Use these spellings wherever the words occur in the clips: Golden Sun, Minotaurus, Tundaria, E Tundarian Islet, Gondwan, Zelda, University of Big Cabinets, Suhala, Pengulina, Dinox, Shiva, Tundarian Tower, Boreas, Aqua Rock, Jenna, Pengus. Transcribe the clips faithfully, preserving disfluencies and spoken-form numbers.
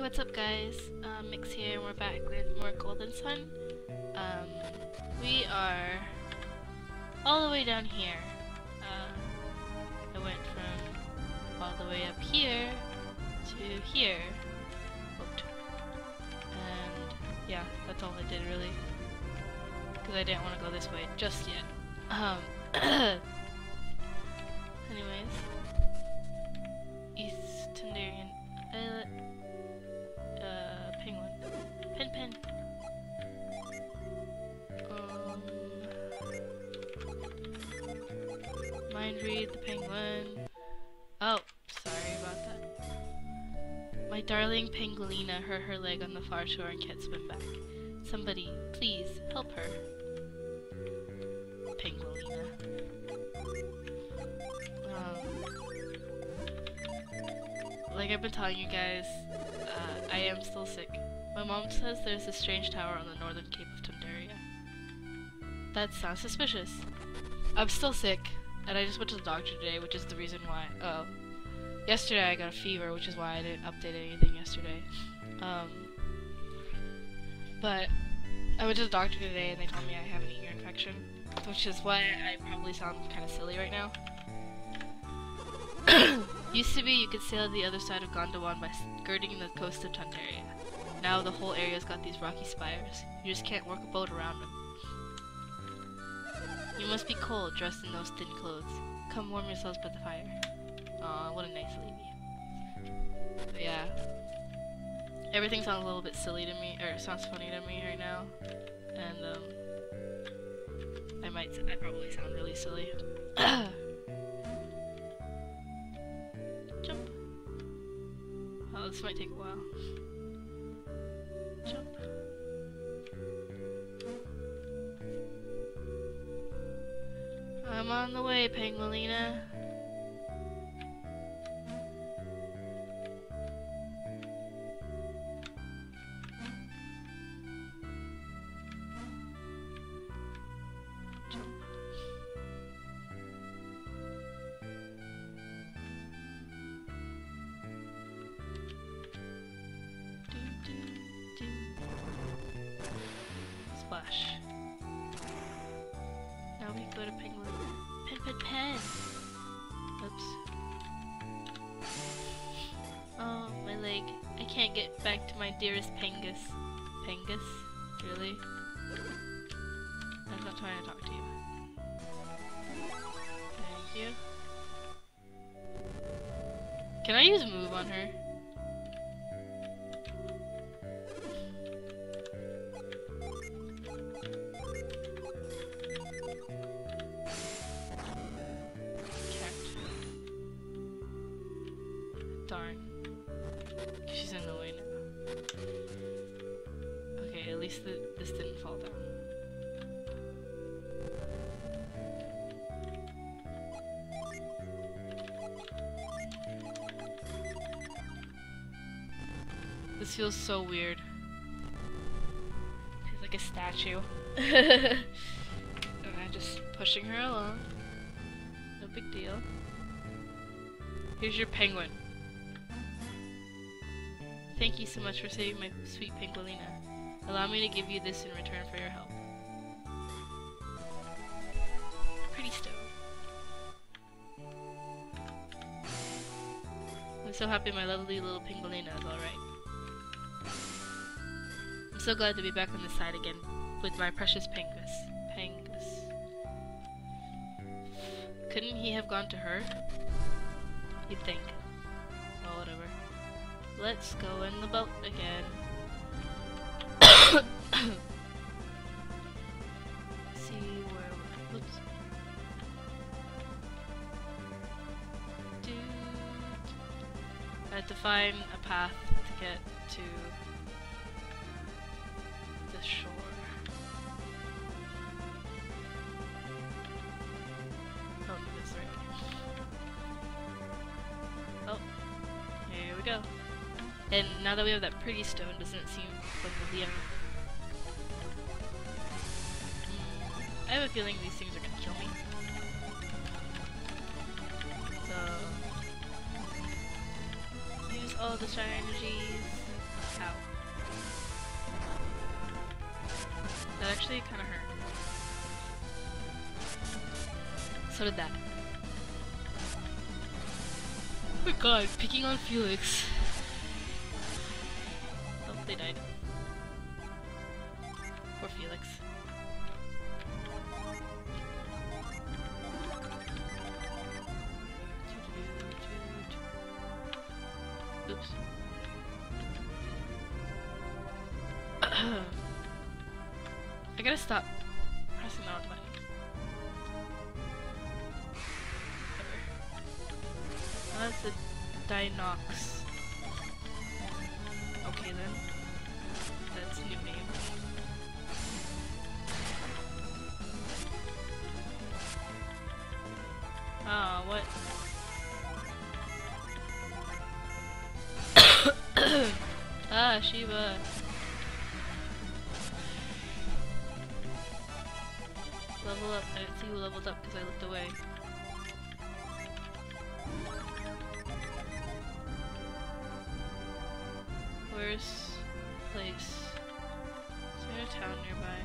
Hey, what's up guys? Uh, Mix here, and we're back with more Golden Sun. Um, we are all the way down here. Uh, I went from all the way up here to here. Oops. And yeah, that's all I did really. Because I didn't want to go this way just yet. Um, anyways. East Tundarian Islet. Uh, penguin. Pen pen. Um. Mind read the penguin. Oh, sorry about that. My darling Pengulina hurt her leg on the far shore and can't swim back. Somebody, please, help her. Pengulina. Um, like I've been telling you guys, uh, I am still sick. My mom says there's a strange tower on the northern cape of Tundaria. That sounds suspicious. I'm still sick, and I just went to the doctor today, which is the reason why. Oh, yesterday I got a fever, which is why I didn't update anything yesterday. Um, but I went to the doctor today, and they told me I have an ear infection, which is why I probably sound kind of silly right now. Used to be you could sail to the other side of Gondwan by skirting the coast of Tundaria. Now the whole area's got these rocky spires. You just can't work a boat around them. You must be cold, dressed in those thin clothes. Come warm yourselves by the fire. Aw, what a nice lady. But yeah. Everything sounds a little bit silly to me, or sounds funny to me right now, and um, I might say that probably sound really silly. Jump. Oh, this might take a while. Jump. I'm on the way, Pengulina. Now we go to Pengulina. Pen, pen, pen! Oops. Oh, my leg. I can't get back to my dearest Pengus. Pengus? Really? I'm not trying to talk to you. Thank you. Can I use move on her? Darn. She's in the way now. Okay, at least the, this didn't fall down. This feels so weird. She's like a statue. And I'm just pushing her along. No big deal. Here's your penguin. Thank you so much for saving my sweet Pengulina. Allow me to give you this in return for your help. Pretty stone. I'm so happy my lovely little Pengulina is alright. I'm so glad to be back on this side again with my precious Pengus. Pengus. Couldn't he have gone to her? You'd think. Oh, whatever. Let's go in the boat again. See where we're. Oops. Dude. I had to find a path to get to the shore. Oh, that's right. Oh, here we go. And now that we have that pretty stone, doesn't it seem like we'll be able to... I have a feeling these things are gonna kill me. So... use all the shy energies. Ow. That actually kinda hurt. So did that. Oh my god, picking on Felix. Oh, they died. Poor Felix. Oops. I gotta stop pressing that button. That's a Dinox. Okay then. That's a new name. Ah, what? Ah, Shiva. Level up. I didn't see who leveled up because I looked away. Where's place? Is there a town nearby?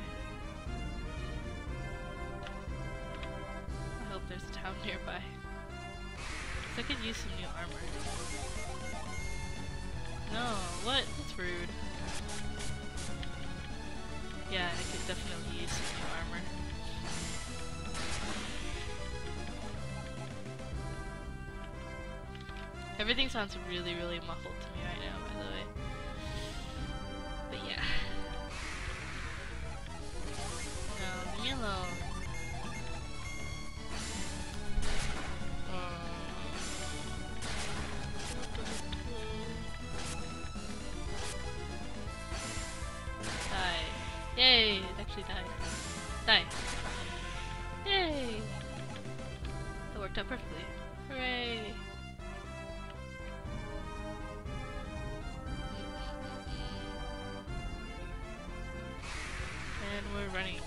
I hope there's a town nearby. I could use some new armor. No, what? That's rude. Yeah, I could definitely use some new armor. Everything sounds really, really muffled to me right now, by the way. But yeah. No, leave me alone. Um. Die. Yay! It actually died. Die. Yay! That worked out perfectly. Hooray! And we're running, and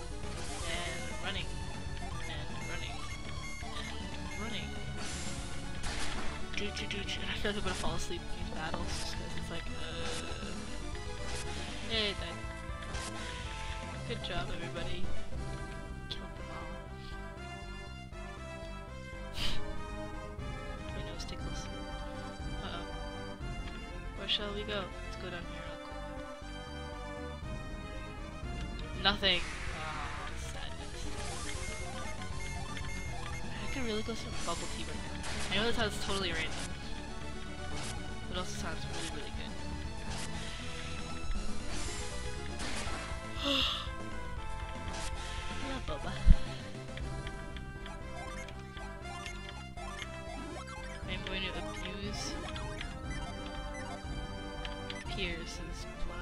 running, and running, and running. Doo, doo, doo, doo. I feel like I'm gonna fall asleep in these battles just because it's like, uh. Hey, that. Good job, everybody. Killed them all. My nose tickles. Uh oh. Where shall we go? Let's go down here. Nothing. Oh, sadness. I could really go some bubble tea right now. I know that sounds totally random. It also sounds really, really good. I love boba. I'm going to abuse Pierce's plot.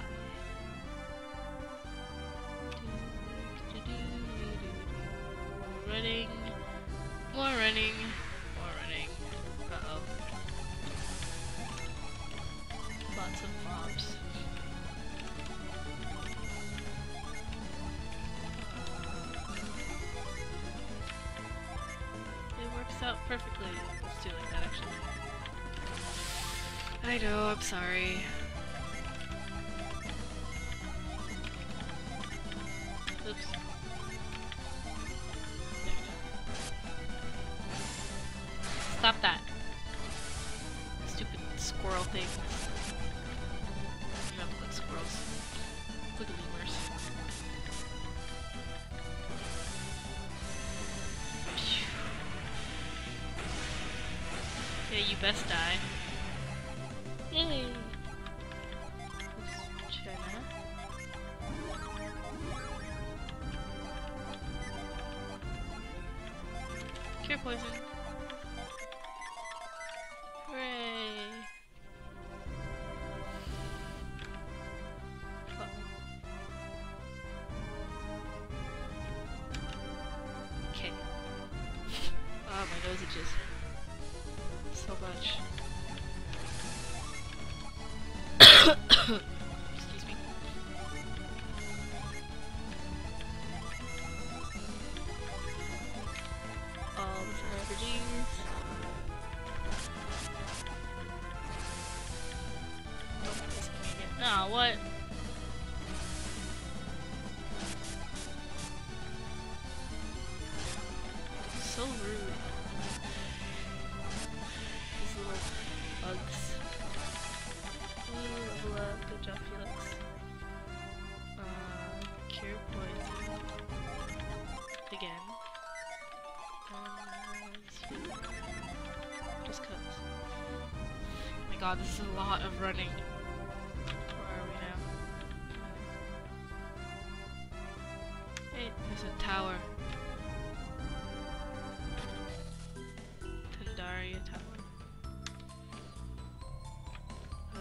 Running, more running, more running. Uh oh. Lots of mobs. It works out perfectly. Let's do it like that actually. I know, I'm sorry. Oops. Stop that. Stupid squirrel thing. You have to look squirrels. Look at lemurs. Yeah, you best die. Yay! Oops, Jenna. Cure poison. So much. Excuse me. All the refugees. Don't piss me again. No, Oh, what? So rude. These little bugs. Ooh, blah, good job, Felix. Um, cure poison. Again. Um, just cause. Oh my god, this is a lot of running. There's a tower. Tundarian Tower. Uh,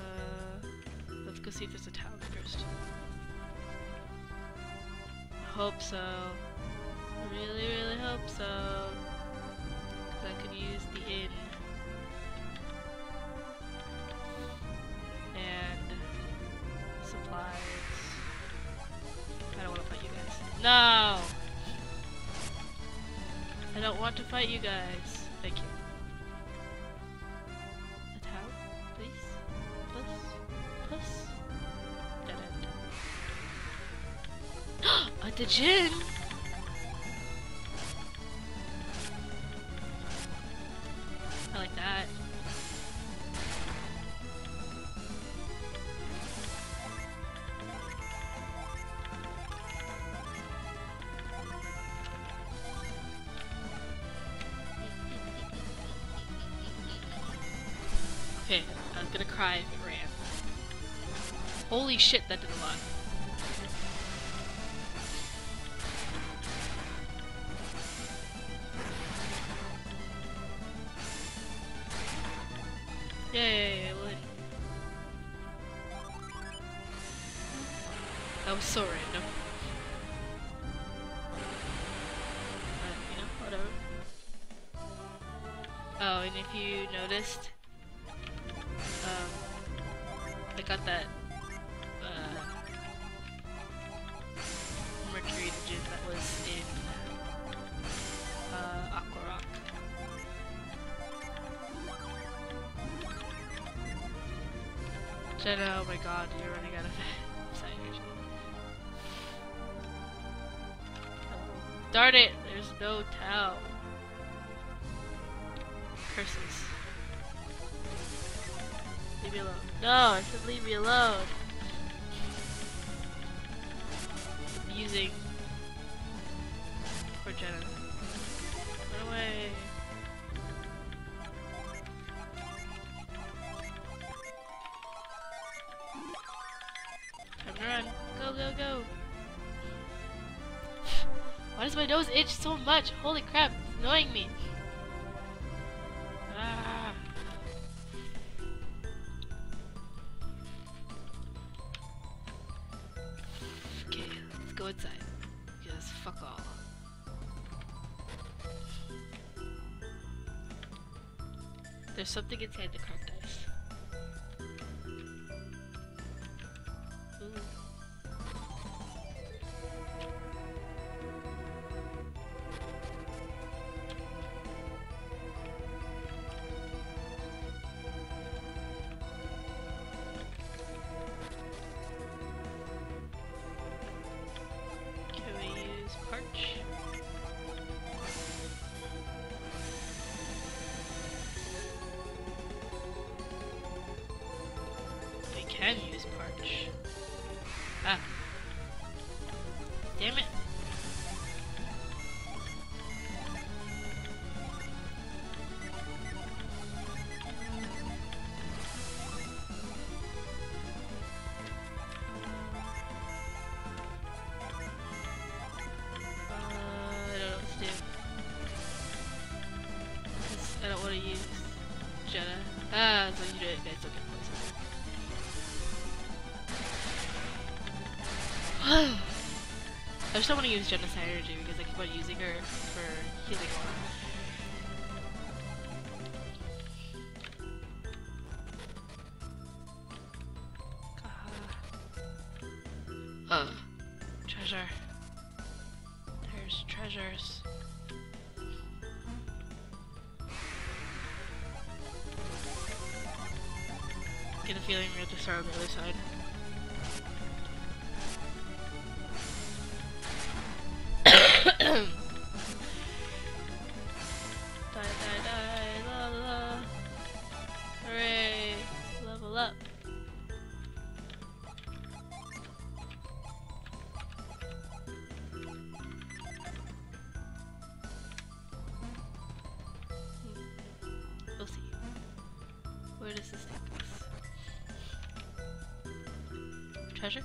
let's go see if there's a tower first. Hope so. Really, really hope so. Cause I could use the inn. And supplies. I don't want to fight you guys. No! I don't want to fight you guys. Thank you. A tower, please. Plus. Plus. Dead end. A djinn! I like that. Okay, I was gonna cry if it ran. Holy shit, that did a lot. Yay, I win. That was so random. But, you know, whatever. Oh, and if you noticed, I got that uh, mercury engine that was in uh, Aqua Rock. Jenna, oh my god, you're running out of side energy. Oh, darn it, there's no towel. Curses. Leave me alone. No, I said leave me alone. I'm using poor Jenna. Run away. Time to run. Go, go, go. Why does my nose itch so much? Holy crap, it's annoying me. Go inside. Because fuck all. There's something inside the crocodiles. I can use parch. Ah. Damn it. Uh, I don't know what to do. I don't want to use Jenna. Ah, so you do it, guys. Okay. I just don't want to use Genocide Energy because I keep on using her for healing one. Uh, treasure. There's treasures. Get a feeling we have to start on the other side. Hooray! Level up. We'll see. Where does this take us? Treasure?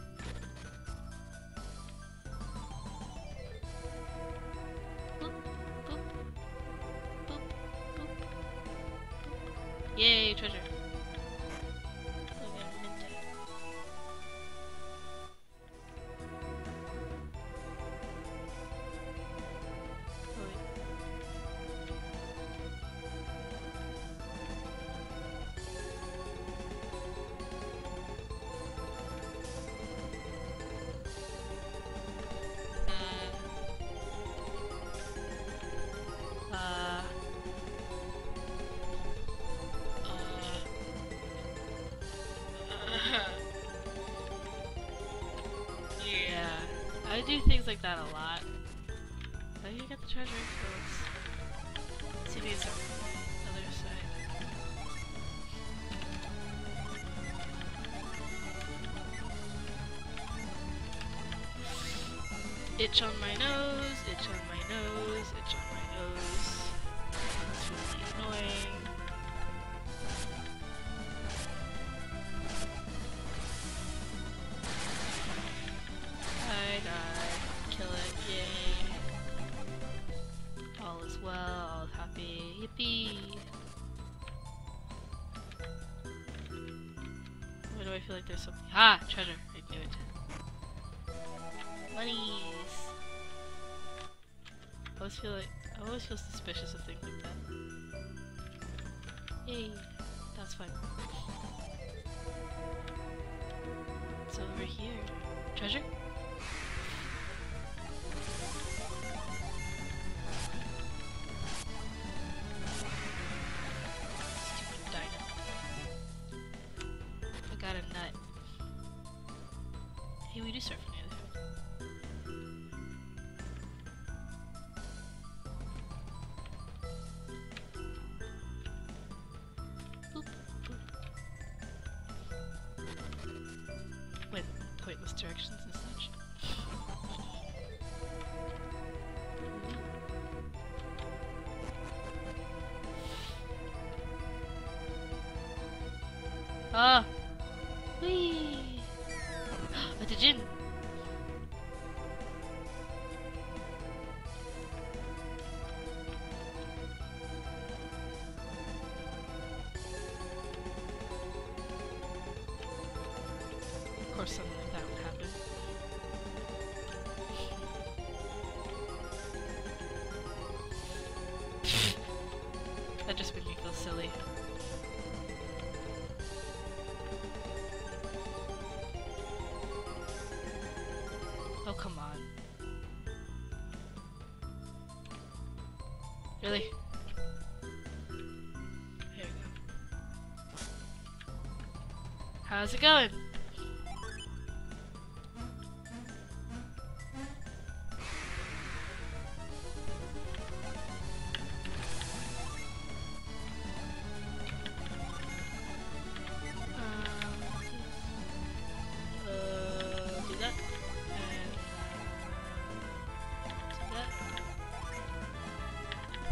Yay, treasure. I do things like that a lot. Oh, you got the treasure. So let's see if it's on the other side. Itch on my nose, itch on my nose, itch on my nose. It's really annoying. Why do I feel like there's something? Ah! Treasure! I knew it. Monies! I always feel like I always feel suspicious of things like that. Yay! That's fine. It's over here. Treasure? We do surfing either. Boop, boop. With pointless directions and such. Ah! Whee! The gym. Of course, something like that would happen. That just made me feel silly. Oh, come on. Really? Here we go. How's it going?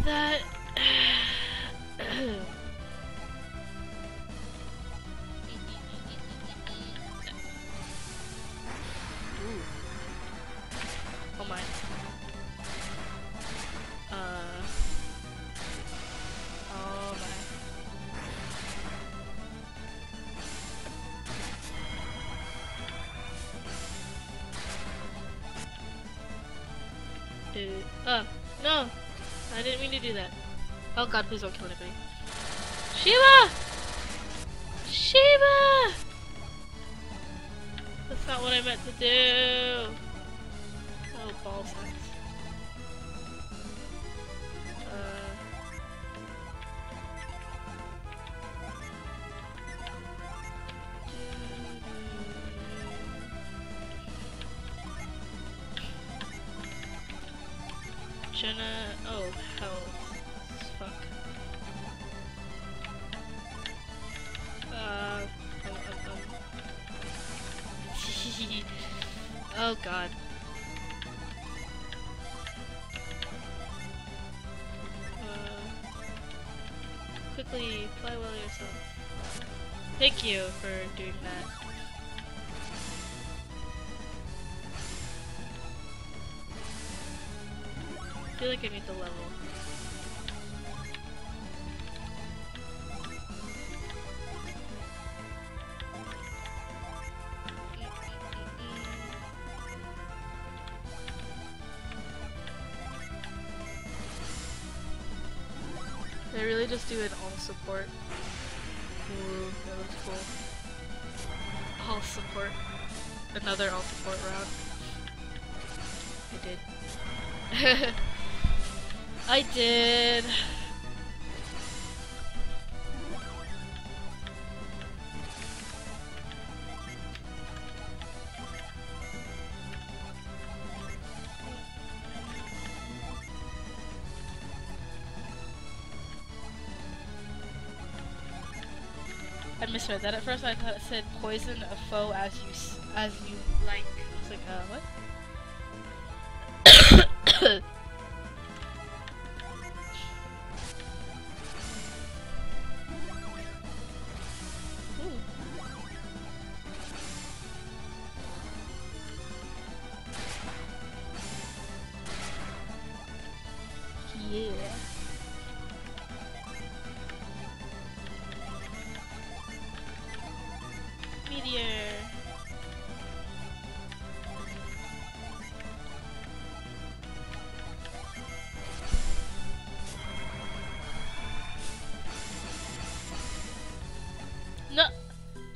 That oh my. Uh oh my. Dude. Oh, no. I didn't mean to do that. Oh god, please don't kill anybody. Shiva! Shiva! That's not what I meant to do. Oh, ball sacks. Jenna. Oh, hell. Fuck. Uh. Oh, oh, oh. Oh, God. Uh. Quickly, fly well yourself. Thank you for doing that. I feel like I need to level. They really just do an all support. Ooh, that looks cool. All support. Another all support round. I did. I did. I misread that at first. I thought it said poison a foe as you s as you like. I was like, uh, what?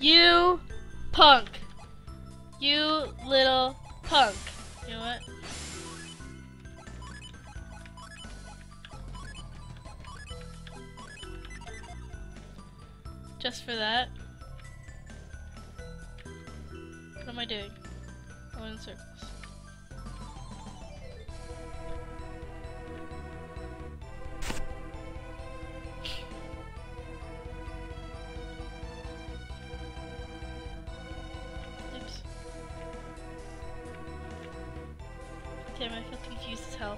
You punk. You little punk. You know what? Just for that. What am I doing? I went in circles. Damn, I feel confused as hell.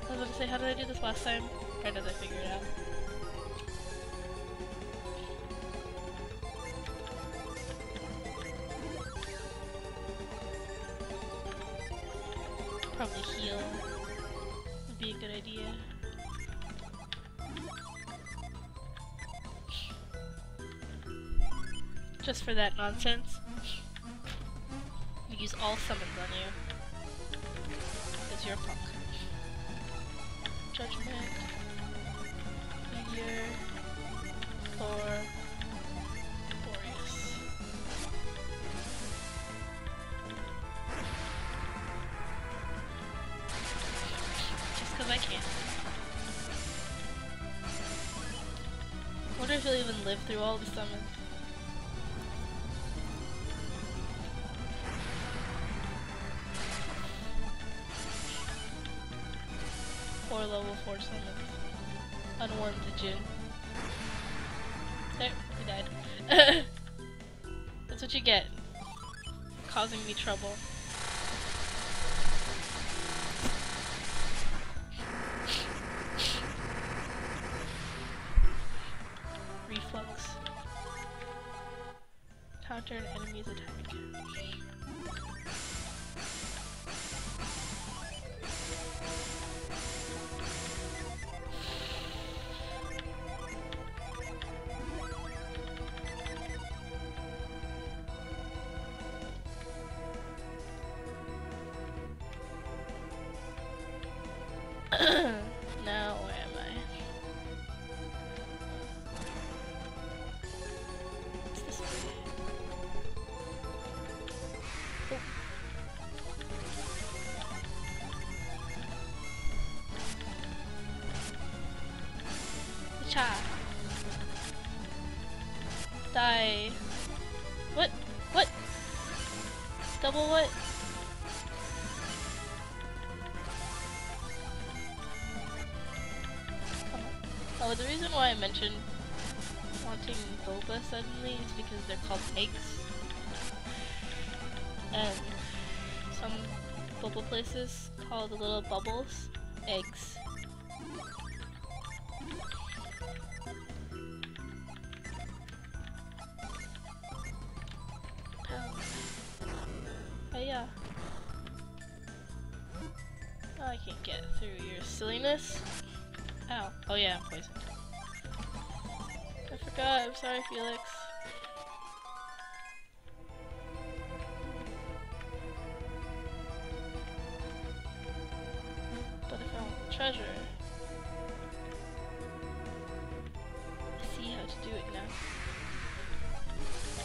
I was about to say, how did I do this last time? Or did I figure it out? Probably heal. Be a good idea. Just for that nonsense. You use all summons on you. Because you're a punk. Judgment. Meteor. Thor. Boreas. I can't. I wonder if you'll even live through all the summons. Four level four summons. Unwarmed to Jin. There, we died. That's what you get. Causing me trouble. Counter an enemy's attack. Now, where am I? It's this way. Oh. Cha. Die. What? What? Double what? Oh, the reason why I mentioned wanting boba suddenly is because they're called eggs. And some boba places call the little bubbles eggs. But yeah. Oh, I can't get through your silliness. Ow. Oh yeah, I'm poisoned. I forgot. I'm sorry, Felix. But I found treasure. I see how to do it now.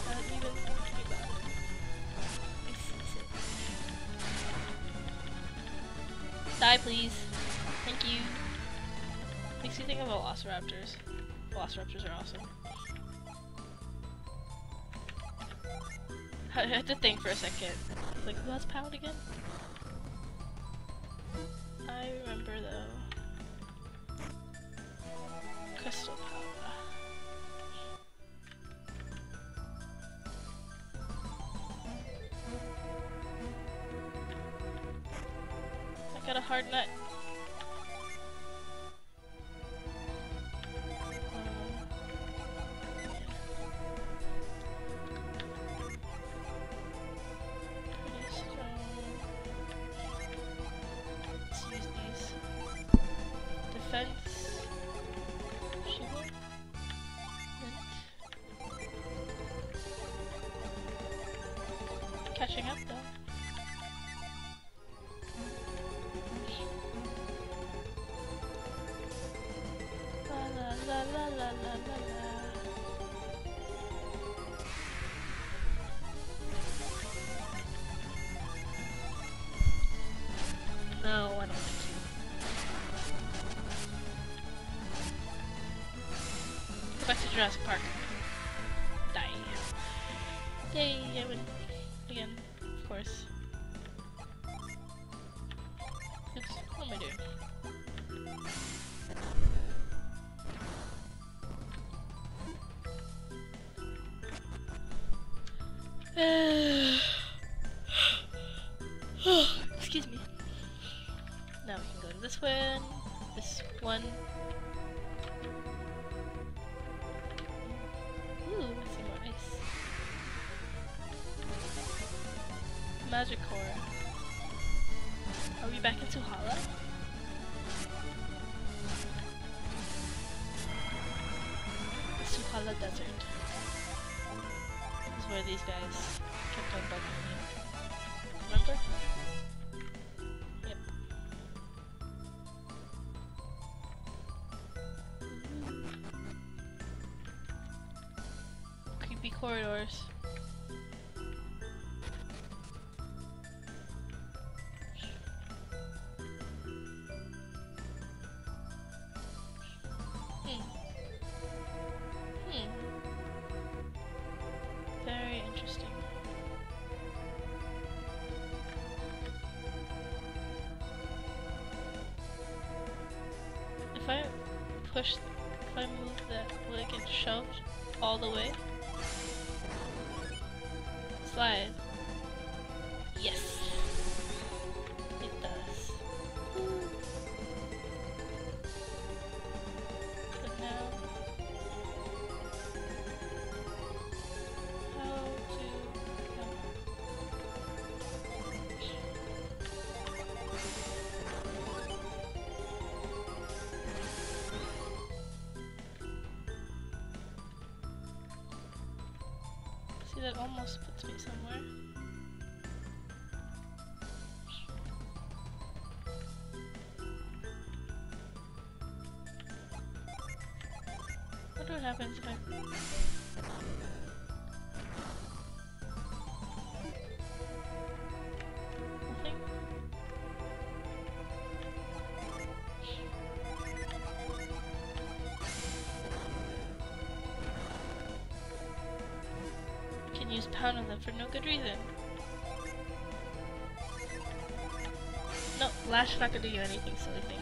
I don't even think about it. I see it. Die, please. Thank you. Makes me think of velociraptors. Velociraptors are awesome. I had to think for a second. I was like, who has pound again? I remember though. Crystal power. I got a hard nut. Catching up though. La la la la la la la la. No, I don't want to. Go back to Jurassic Park. Die. Yay, I win. Again, of course. Oops, what am I doing? Excuse me. Now we can go to this one, this one. Ooh, I see more ice. Magicore. Are we back in Suhala? The Suhala Desert. This is where these guys kept on bugging me. Remember? Yep. Mm-hmm. Creepy corridors. If I push, if I move that leg and shove all the way, slide. Yes, it does. Ooh. But now, how to go? That almost puts me somewhere. I wonder what happens if I... Nothing? continues pounding them for no good reason. Nope, Lash not gonna do you anything, silly things.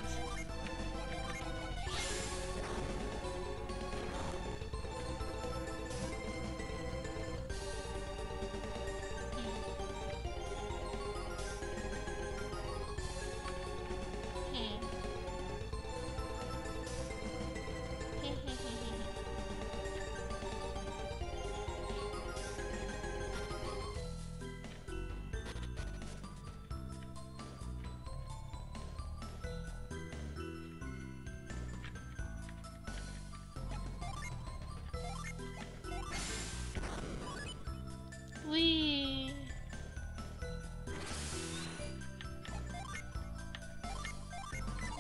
Whee!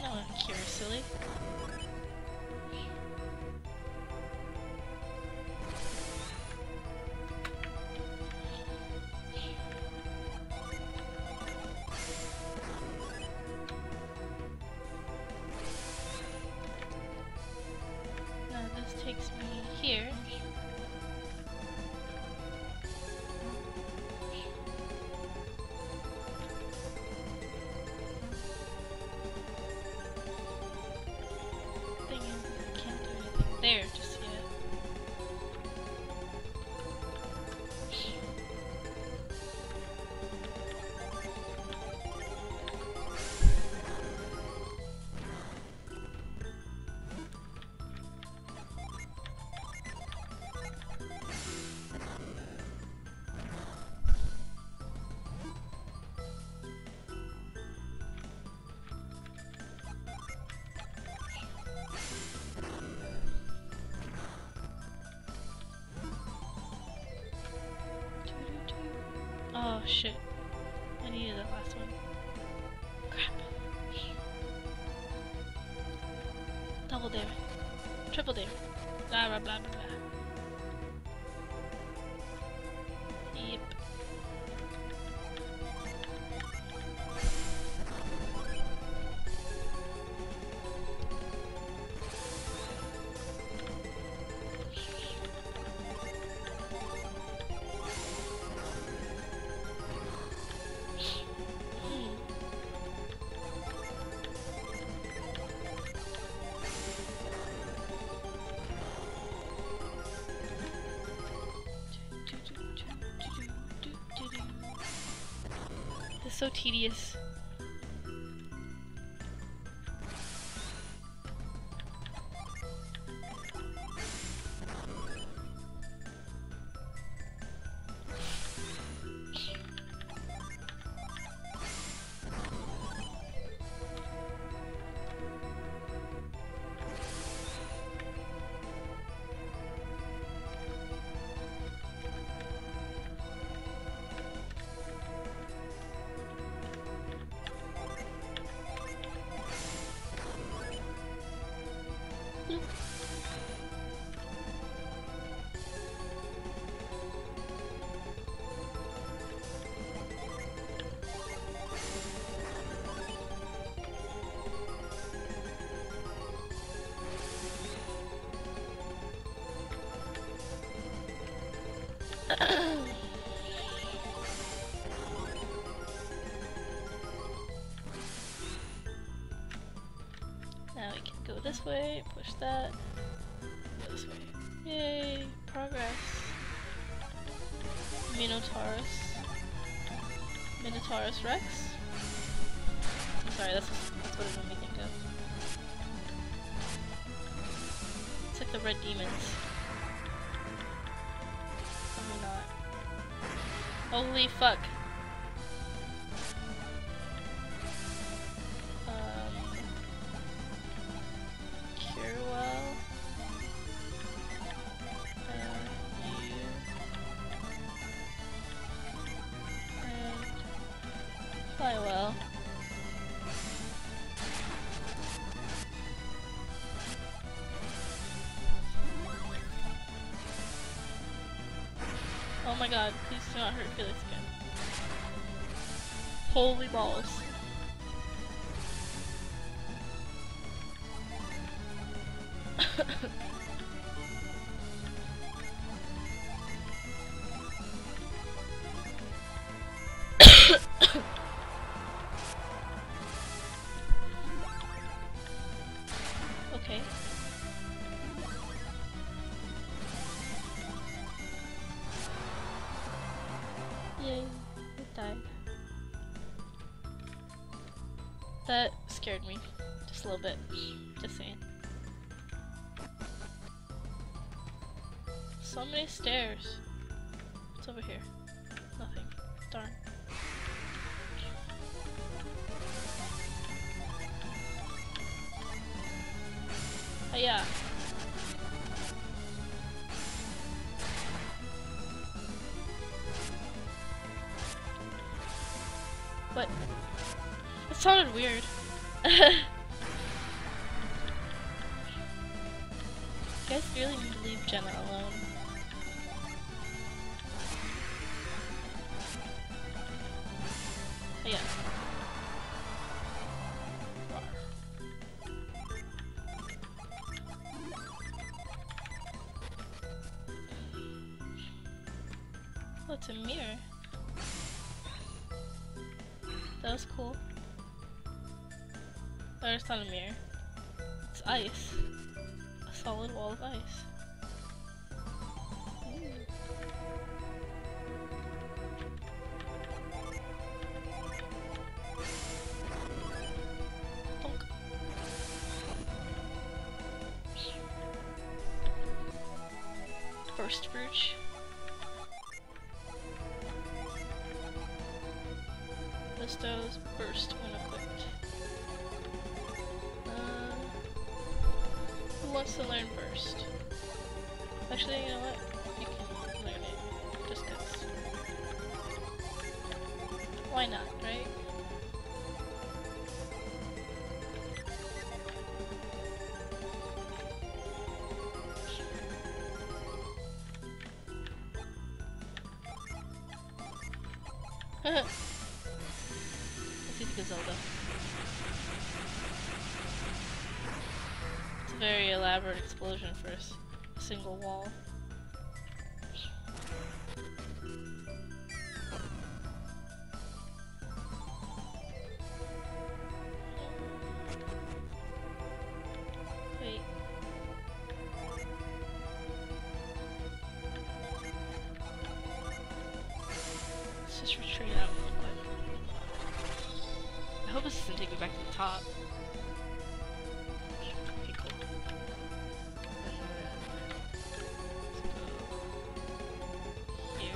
No one cares, silly. Now this takes me here. There, just yet. Oh shit, I needed that last one. Crap. Double damage. Triple damage. Blah blah blah blah blah. Yep. So tedious. Now we can go this way, push that, go this way. Yay! Progress! Minotaurus. Minotaurus Rex? I'm sorry, that's, that's what it made me think of. It's like the red demons. Or not. Holy fuck! I will. Oh my god, please do not hurt Felix again. Holy balls. That scared me. Just a little bit. Just saying. So many stairs. What's over here? Nothing. Darn. Oh yeah. What? It sounded weird. You guys really need to leave Jenna alone. Oh, yeah. Oh, it's a mirror. That was cool. Or it's not a mirror. It's ice. A solid wall of ice. Ooh. First brooch. Pistols burst when equipped. Uh, who wants to learn burst? Actually, you know what? You can learn it. Just cause. Why not, right? Zelda. It's a very elaborate explosion for a single wall. Wait. Let's just retreat out. I hope this doesn't take me back to the top. Okay, cool. Here.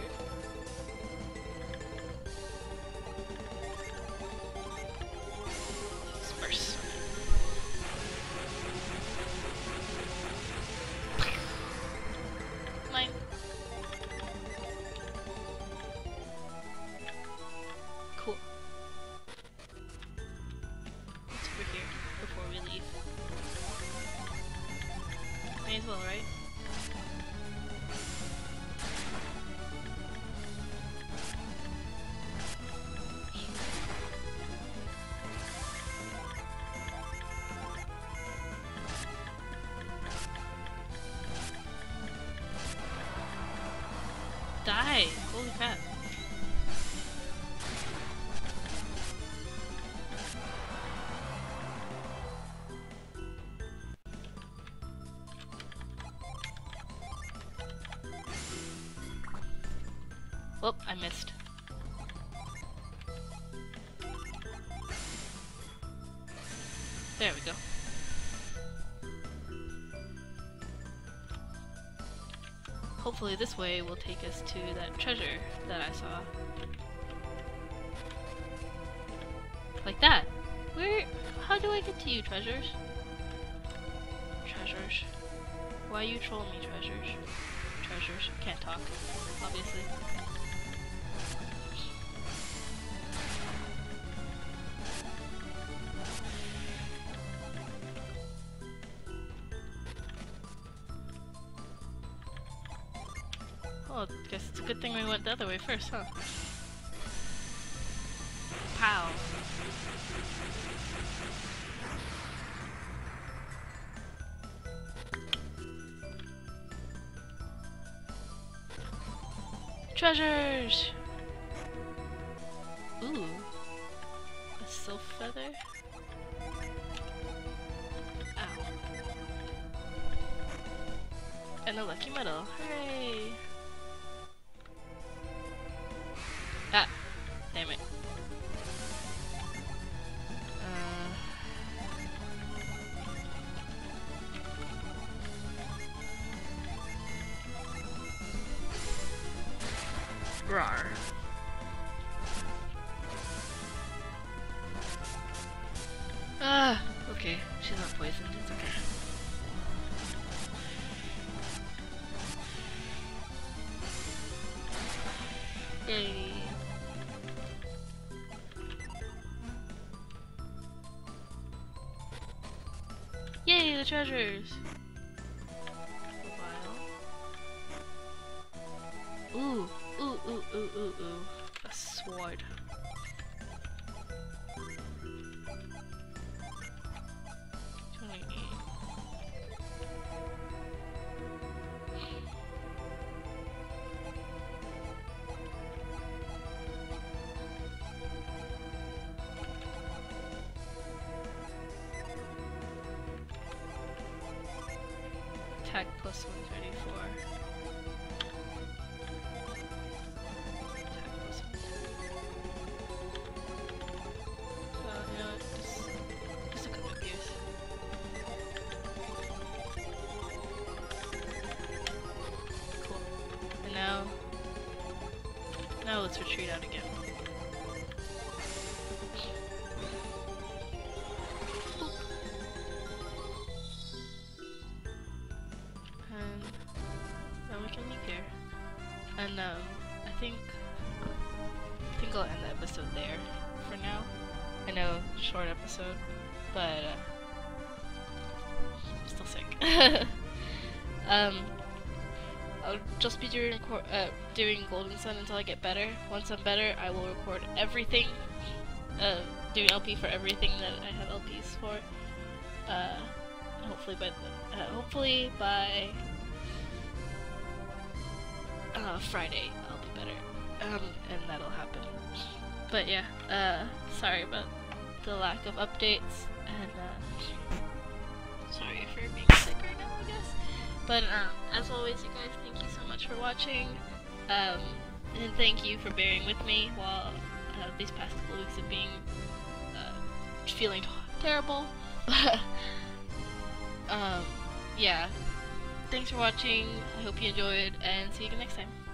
Disperse. Mine. Cool. Before we leave. May as well, right? Die! Holy crap. Whoop, I missed. There we go. Hopefully this way will take us to that treasure that I saw. Like that! Where- how do I get to you, treasures? Treasures. Why you troll me, treasures? Treasures. Can't talk, obviously. Well, I guess it's a good thing we went the other way first, huh? Pow! Treasures! Ooh. A silk feather? Ow. And a lucky medal. Hooray! Ah, damn it. Uh, Rawr. Ah, okay. She's not poisoned. It's okay. Yay. Yay, the treasures! Wow. Ooh, ooh, ooh, ooh, ooh, ooh. A sword. Attack plus one thirty-four. Attack plus one thirty-four. So, you know, just, just a couple of years. Cool. And now, now let's retreat out again. Short episode, but uh, I'm still sick. um, I'll just be doing uh, doing Golden Sun until I get better. Once I'm better, I will record everything, uh, do an L P for everything that I have L Ps for. Uh, hopefully by uh, hopefully by uh, Friday I'll be better, um, and that'll happen. But yeah, uh, sorry about the lack of updates, and uh, sorry for being sick right now, I guess. But um, as always, you guys, thank you so much for watching, um, and thank you for bearing with me while uh, these past couple weeks of being uh, feeling terrible. um, yeah, thanks for watching. I hope you enjoyed, and see you again next time.